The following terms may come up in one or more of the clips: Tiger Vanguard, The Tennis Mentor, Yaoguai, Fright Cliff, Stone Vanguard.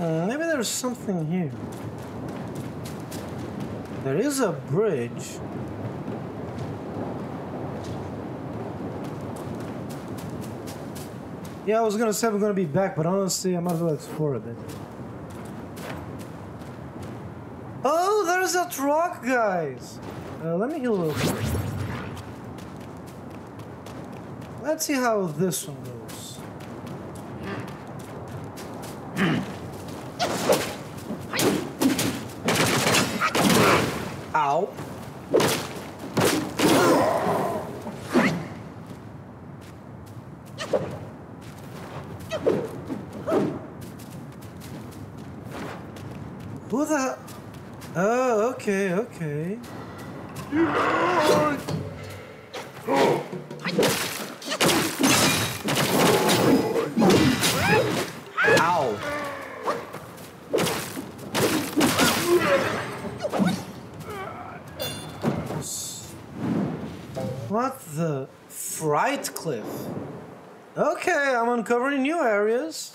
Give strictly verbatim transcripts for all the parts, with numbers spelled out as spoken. Maybe there's something here. There is a bridge. Yeah, I was gonna say we're gonna be back, but honestly, I might as well explore a bit. Oh, there's that rock, guys! Uh, let me heal a little bit. Let's see how this one goes. Ow. Who the... Oh, okay, okay. Ow. What the... Fright Cliff. Okay, I'm uncovering new areas.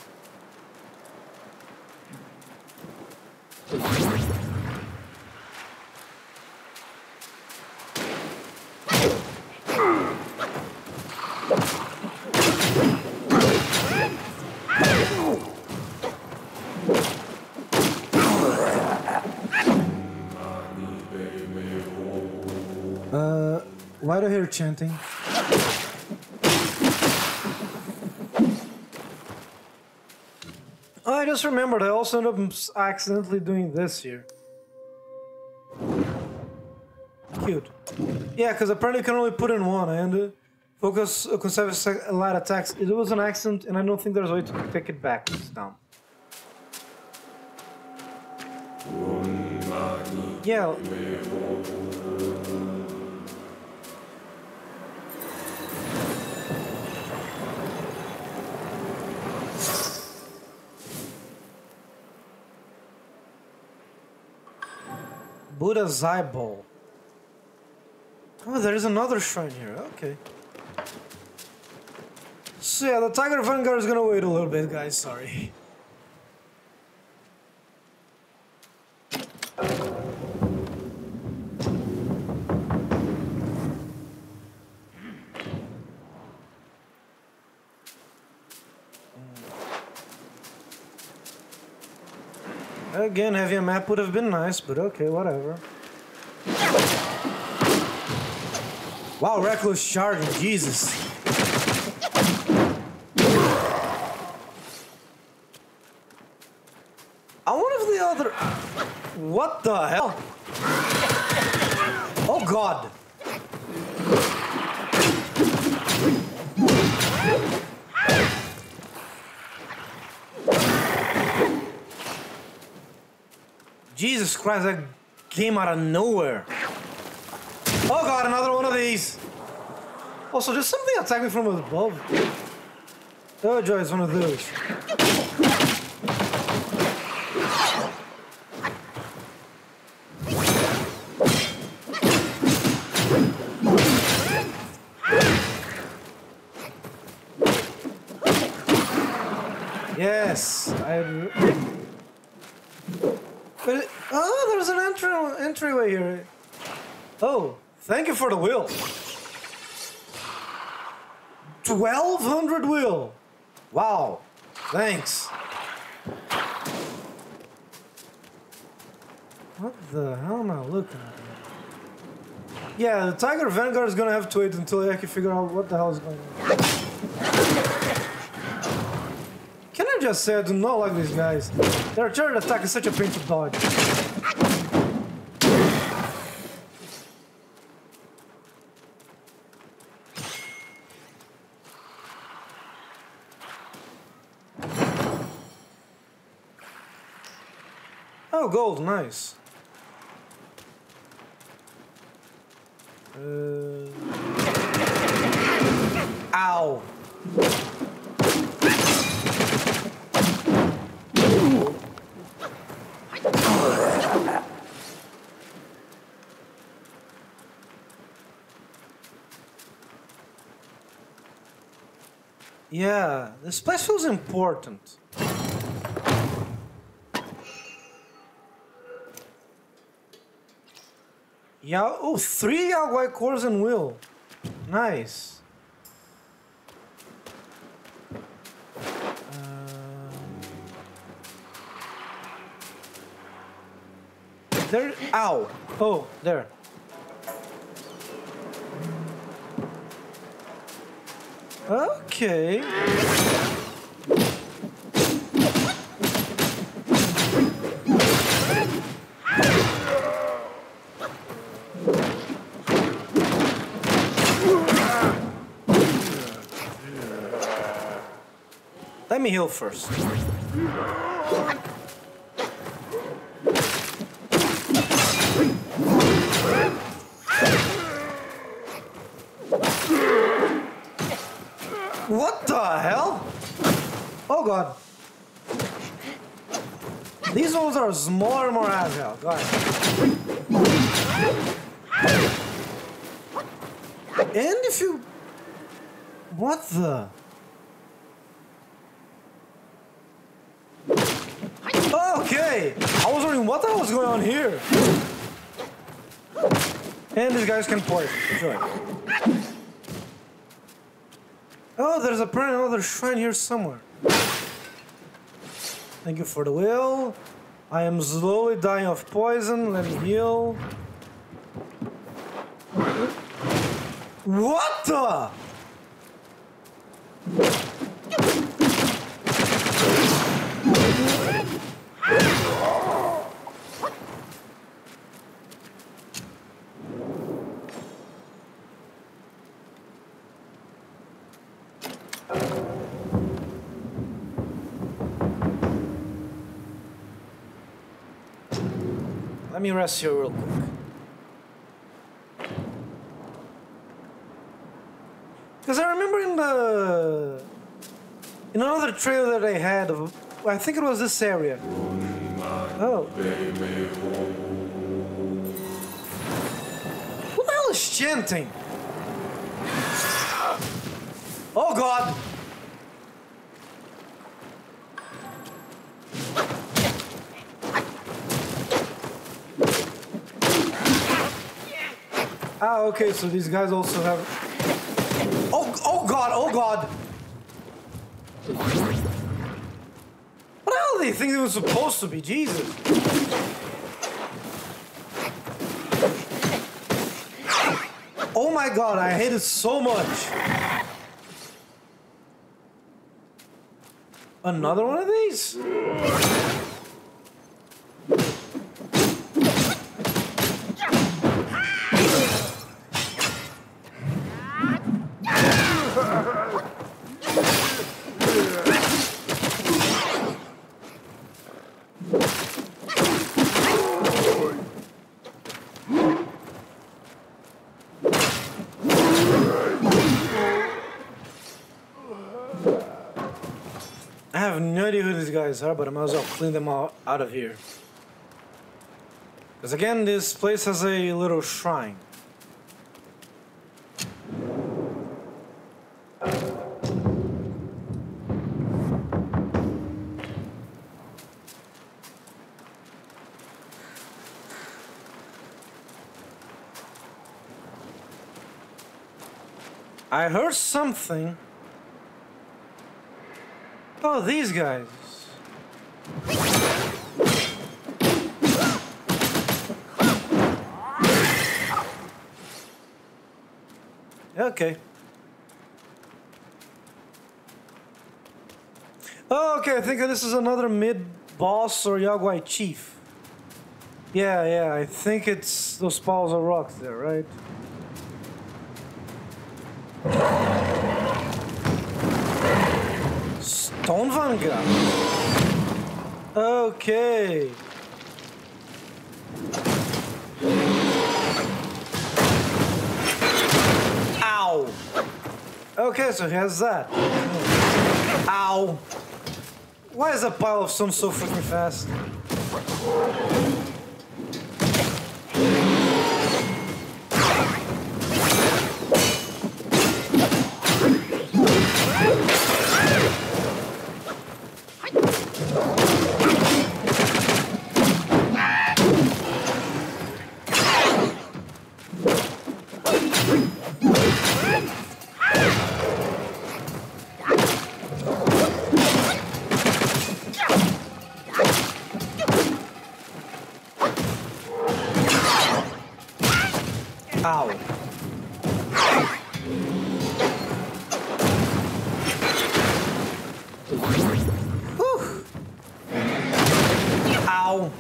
Uh... Why do I hear chanting? Oh, I just remembered I also ended up accidentally doing this here. Cute. Yeah, because apparently you can only put in one and focus uh, conserves a light attacks. It was an accident and I don't think there's a way to take it back this time. Yeah. Buddha's eyeball. Oh, there is another shrine here. Okay. So yeah, the Tiger Vanguard is gonna wait a little bit, guys. Sorry. Again, having a map would have been nice, but okay, whatever. Wow, reckless charging, Jesus. I wonder if the other... What the hell? Oh God. Jesus Christ, that came out of nowhere. Oh God, another one of these. Also, just something attacked me from above. Oh joy, it's one of those. Yes, I... But it, oh, there's an entry, entryway here. Oh, thank you for the wheel. twelve hundred wheel. Wow, thanks. What the hell am I looking at? Yeah, the Tiger Vanguard is gonna have to wait until I can figure out what the hell is going on. I just said I do not like these guys. Their turret attack is such a pain to dodge. Oh, gold, nice. Uh... Ow. Yeah, this place feels important. Yeah, oh, three Yaoguai cores and wheel. Nice. Uh, there. Ow. Oh, there. Okay. Let me heal first. What the hell? Oh god. These ones are smaller and more agile. Go ahead. And if you... What the... Okay! I was wondering what the hell was going on here. And these guys can poison. Enjoy. Oh, there's apparently another shrine here somewhere. Thank you for the wheel. I am slowly dying of poison. Let me heal. What the? Let me rest here real quick. Because I remember in the... In another trailer that I had, of, I think it was this area. Oh. Who the hell is chanting? Oh god! Ah, okay, so these guys also have... Oh, oh god, oh god! What the hell do they think it was supposed to be? Jesus! Oh my god, I hate it so much! Another one of these? Are, but I might as well clean them all out of here. Because again, this place has a little shrine. I heard something. Oh, these guys. Okay. Oh, okay, I think this is another mid-boss or Yaoguai chief. Yeah, yeah, I think it's those piles of rocks there, right? Stone Vanguard. Okay. Okay, so here's that. Ow! Why is a pile of stones so freaking fast? Ow. Whew. Ow.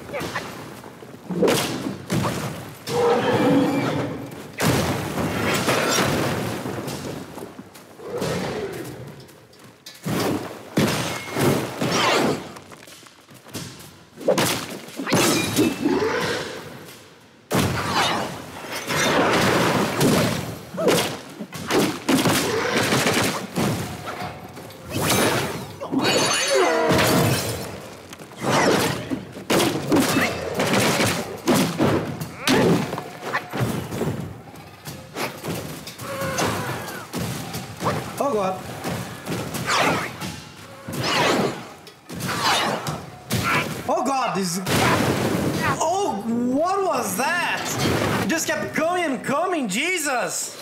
Oh, what was that? It just kept coming and coming, Jesus!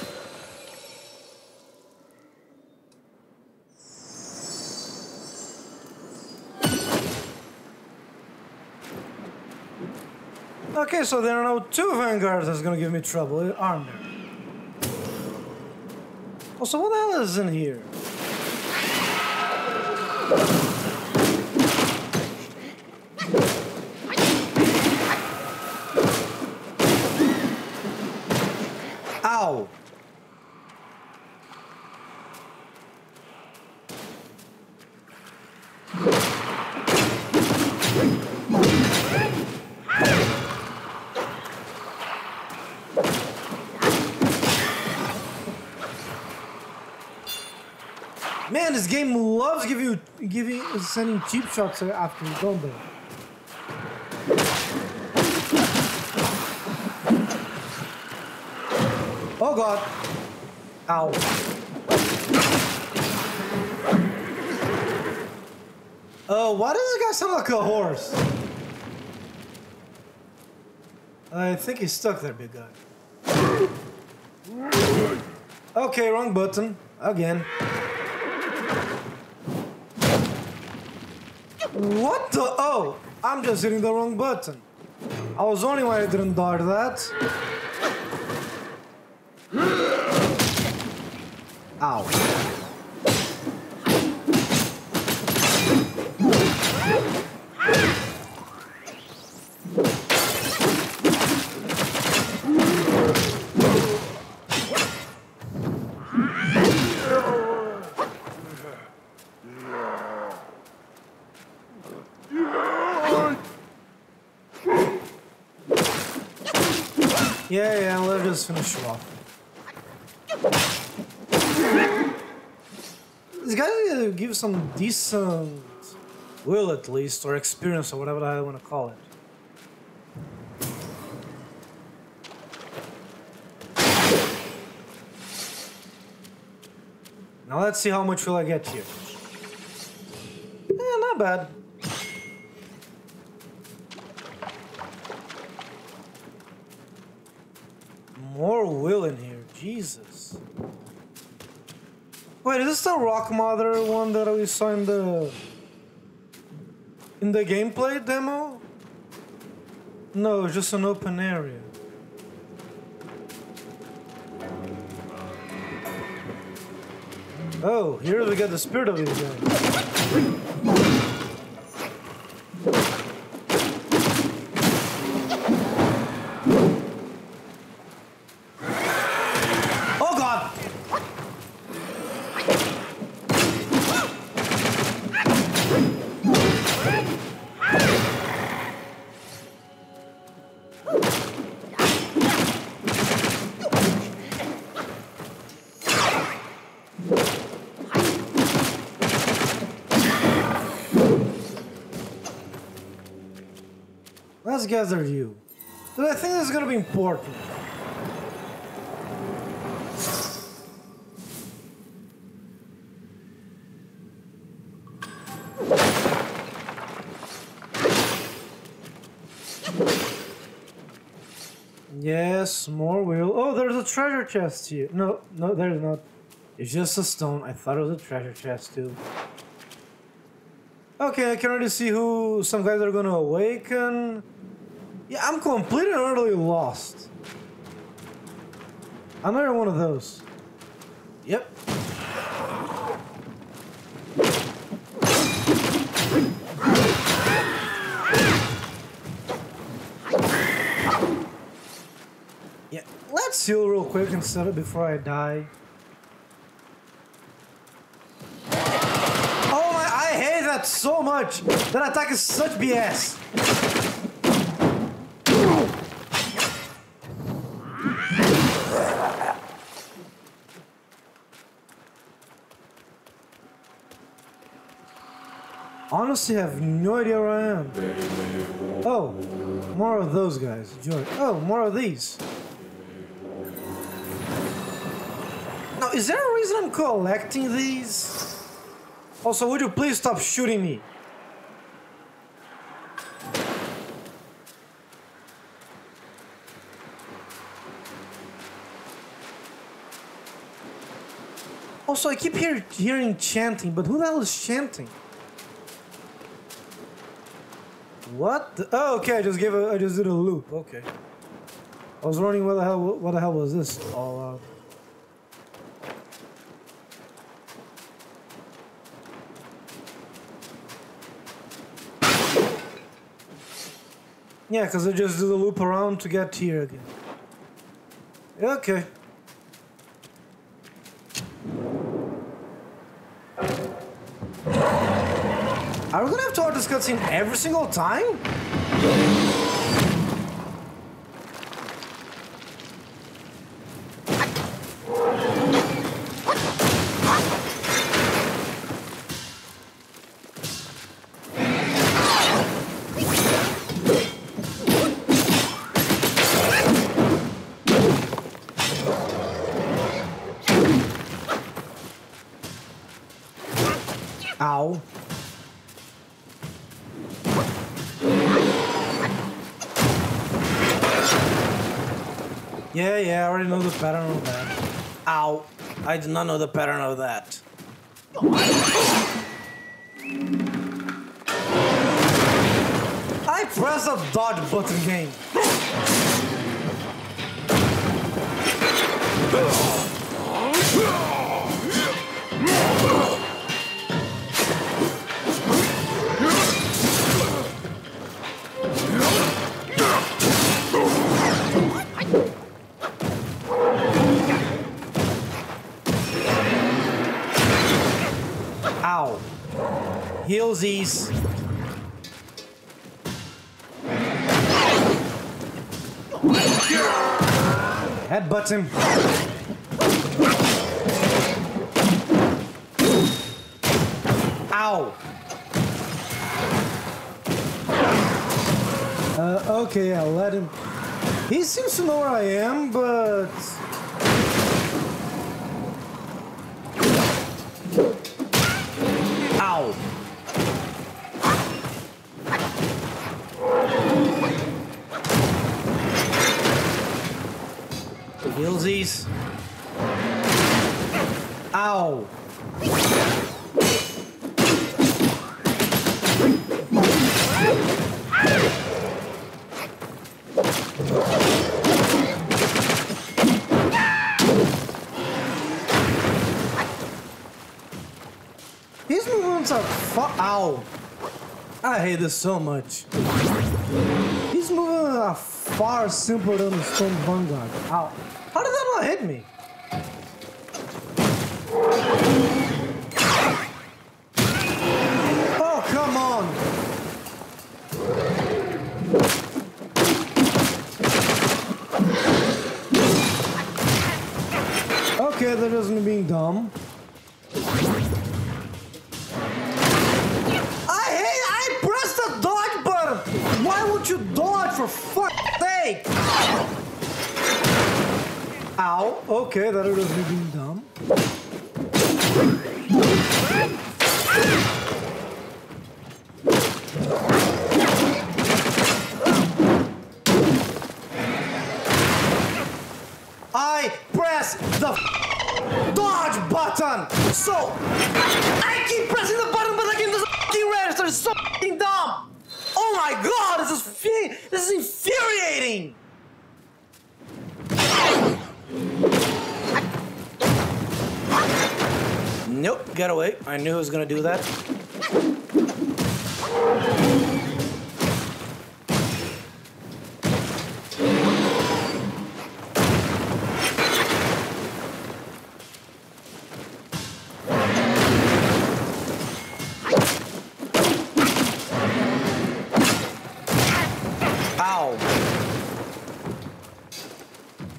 Okay, so there are now two Vanguards that's gonna give me trouble, aren't there? Oh, so what the hell is in here? Ow! Man, this game loves give you, giving, sending cheap shots after you, don't they? Oh God! Ow! Oh, uh, why does this guy sound like a horse? I think he's stuck there, big guy. Okay, wrong button again. What the? Oh, I'm just hitting the wrong button. I was wondering why I didn't dodge that. Ow. Yeah, yeah, let's just finish it off. This guy uh, gives some decent will, at least, or experience, or whatever I want to call it. Now let's see how much will I get here. Eh, not bad. More will in here, Jesus. Wait, is this the Rock Mother one that we saw in the in the gameplay demo? No, it's just an open area. Oh, here we got the spirit of it again. Let's gather you. But I think that's gonna be important. Yes, more wheel. Oh, there's a treasure chest here. No, no, there's not. It's just a stone. I thought it was a treasure chest too. Okay, I can already see who some guys are gonna awaken. Yeah, I'm completely and utterly lost. Another one of those. Yep. Yeah, let's heal real quick and set it before I die. Oh my, I hate that so much! That attack is such B S! Honestly, I have no idea where I am. Oh, more of those guys. Enjoy. Oh, more of these. Now, is there a reason I'm collecting these? Also, would you please stop shooting me? Also, I keep hear hearing chanting, but who the hell is chanting? What? The, oh, okay. I just gave a. I just did a loop. Okay. I was wondering what the hell. What the hell was this all out? Yeah, because I just did a loop around to get here again. Okay. Are we gonna have to watch this cutscene every single time? Ow. Yeah, yeah, I already know the pattern of that. Ow. I did not know the pattern of that. I pressed a dodge button game. Heelsies. Headbutts him. Ow. Uh, okay, I'll let him. He seems to know where I am, but... Hillsies. Ow. These movements are fu- Ow. I hate this so much. These movements are far simpler than the Stone Vanguard. Ow. How did that not hit me? Oh, come on! Okay, that isn't being dumb. I hate I pressed the dodge button! Why would you dodge for fuck's sake? Ow, okay, that would have been dumb. I press the dodge button! So, I keep pressing the button, but I can just fucking register, it's so fucking dumb! Oh my god, this is, this is infuriating! You Nope, got away. I knew I was going to do that.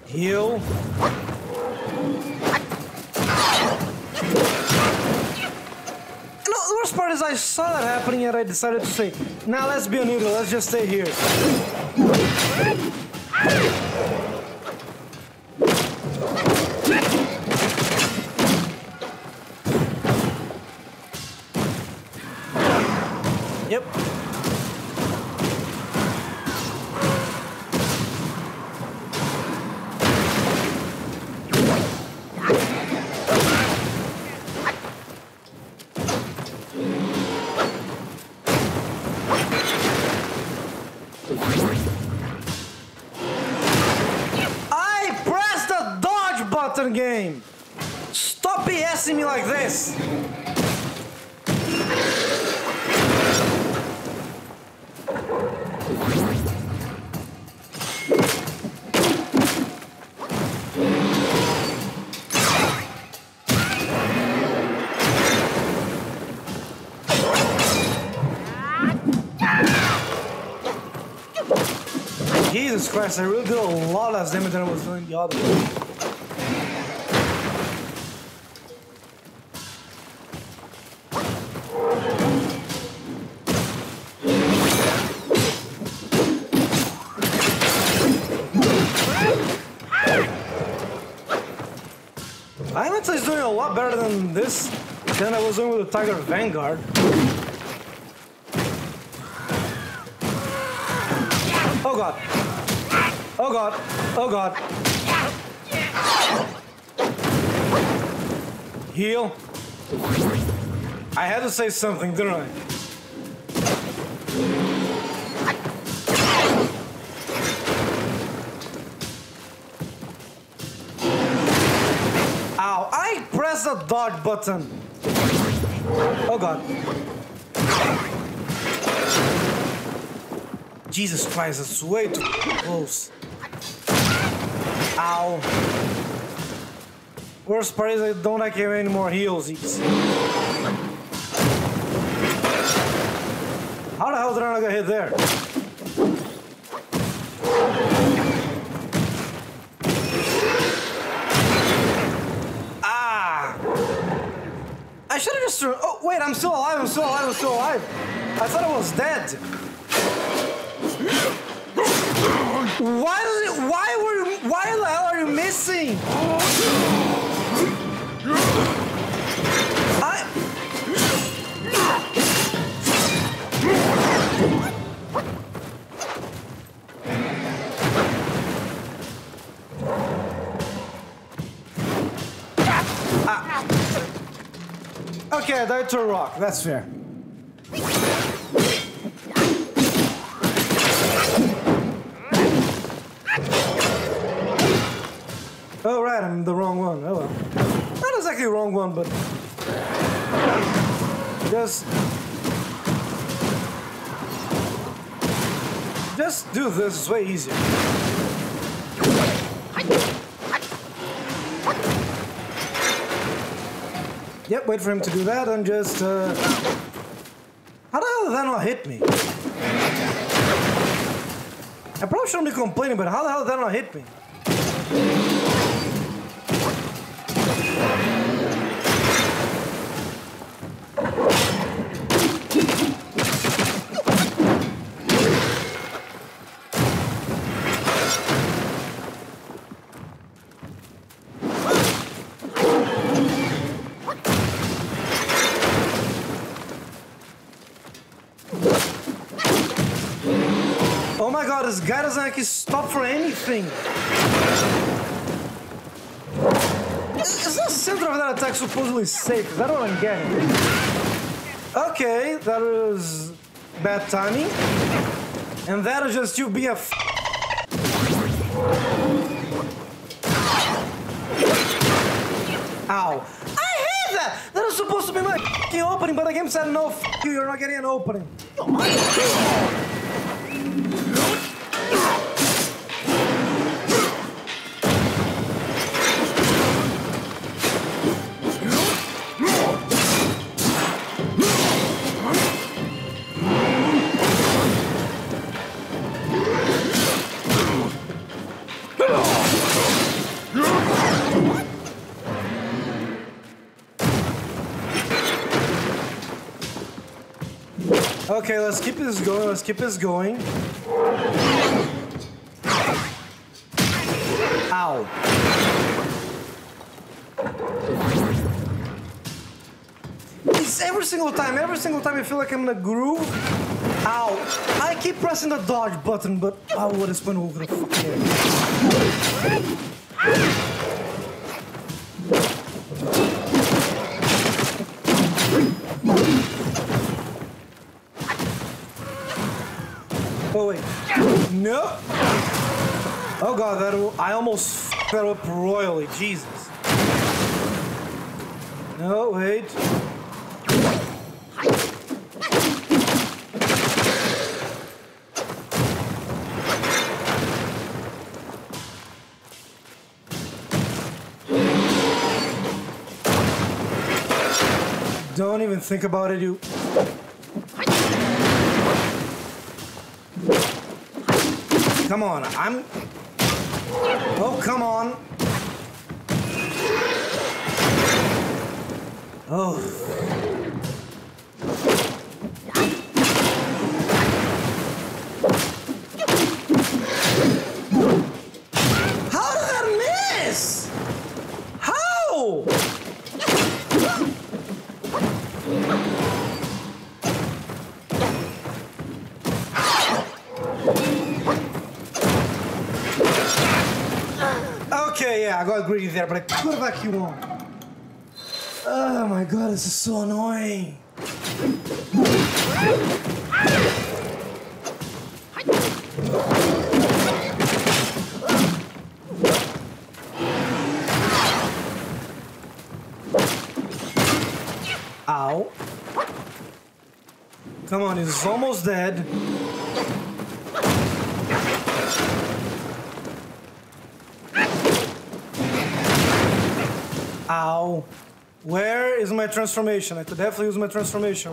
Heal. And the worst part is I saw that happening and I decided to say, now nah, let's be a noodle, let's just stay here. Yep. Game. Stop BSing me like this. Jesus Christ, I really did a lot less damage than I was doing the other way. Is doing a lot better than this than I was doing with the Tiger Vanguard. Oh god. Oh god. Oh god. Heal. I had to say something, didn't I? Press the dodge button. Oh god. Jesus Christ, that's way too close. Ow. Worst part is I don't like having any more heals. How the hell did I not get hit there? I should have just... Oh, wait, I'm still alive, I'm still alive, I'm still alive. I thought I was dead. Why does it... Why were you... Why the hell are you missing? Okay, I died to a rock, that's fair. Oh right, I'm the wrong one, oh well. Not exactly the wrong one, but... Just... Just do this, it's way easier. Yep, wait for him to do that and just, uh... How the hell did that not hit me? I probably shouldn't be complaining, but how the hell did that not hit me? Oh my god, this guy doesn't like stop for anything. Is the center of that attack supposedly safe? Is that what I'm getting? Okay, that was bad timing. And that is just you be a f. Ow. I hate that! That is supposed to be my f***ing opening, but the game said no, f*** you, you're not getting an opening. Oh my God. Okay, let's keep this going, let's keep this going. Ow. It's every single time, every single time I feel like I'm in a groove. Ow. I keep pressing the dodge button, but oh, what is when we're gonna fuck it. Oh wait, no! Oh god, that I almost f***ed that up royally, Jesus. No, wait. Don't even think about it, you. Come on, I'm... Oh, come on. Oh. How did I miss? How? Yeah, I got greedy there, but I could have actually won. Oh my god, this is so annoying. Ow. Come on, he's almost dead. Ow. Where is my transformation? I could definitely use my transformation.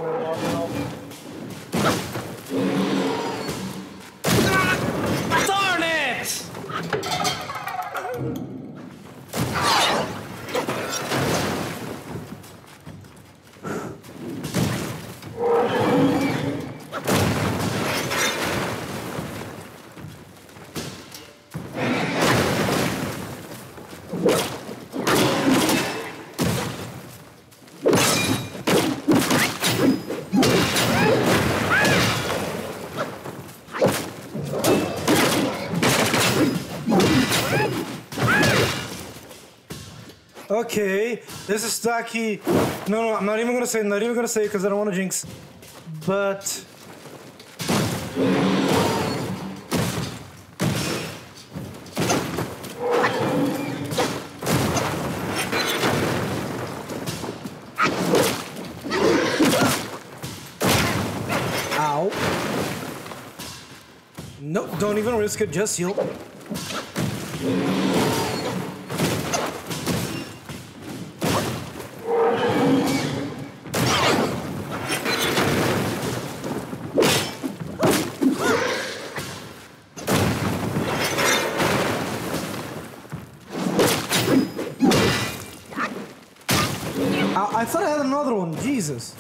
Darn it! Okay, this is tacky. No, no, I'm not even gonna say it, not even gonna say it because I don't want to jinx. But... Ow. No, don't even risk it, just heal. I thought I had another one, Jesus.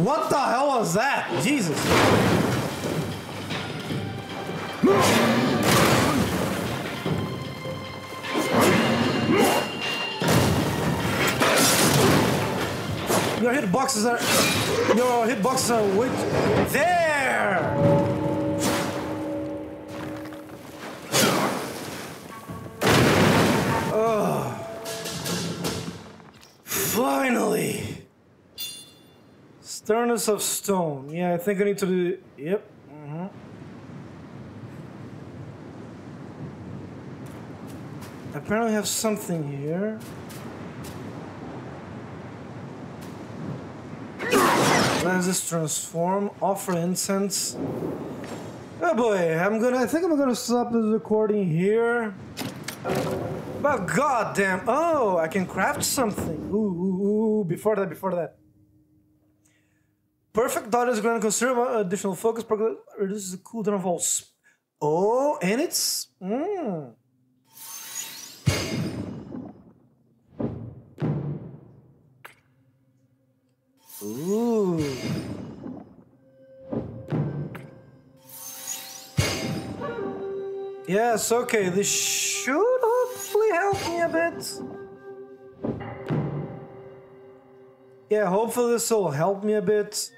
What the hell was that? Jesus. Your hitboxes are... Your hitboxes are... Wait... There! Finally! Sternness of stone. Yeah, I think I need to do... Yep. Mm-hmm. I apparently have something here. Lenses transform, offer incense. Oh boy, I'm gonna, I think I'm gonna stop this recording here. But goddamn, oh, I can craft something. Ooh, ooh, ooh, before that, before that. Perfect dot is gonna conserve additional focus, reduces the cooldown of all. Oh, and it's. Mm. Ooh. Yes, okay, this should hopefully help me a bit. Yeah, hopefully this will help me a bit.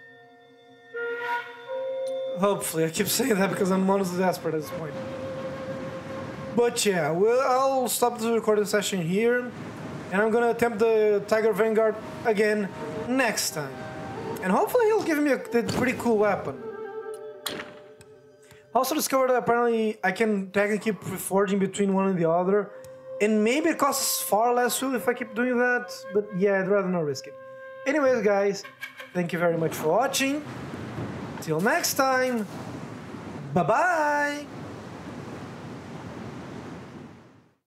Hopefully, I keep saying that because I'm honestly desperate at this point. But yeah, well, I'll stop the recording session here. And I'm gonna attempt the Tiger Vanguard again next time. And hopefully he'll give me a pretty cool weapon. I also discovered that apparently I can technically keep forging between one and the other. And maybe it costs far less fuel if I keep doing that. But yeah, I'd rather not risk it. Anyways, guys, thank you very much for watching. Till next time. Bye-bye.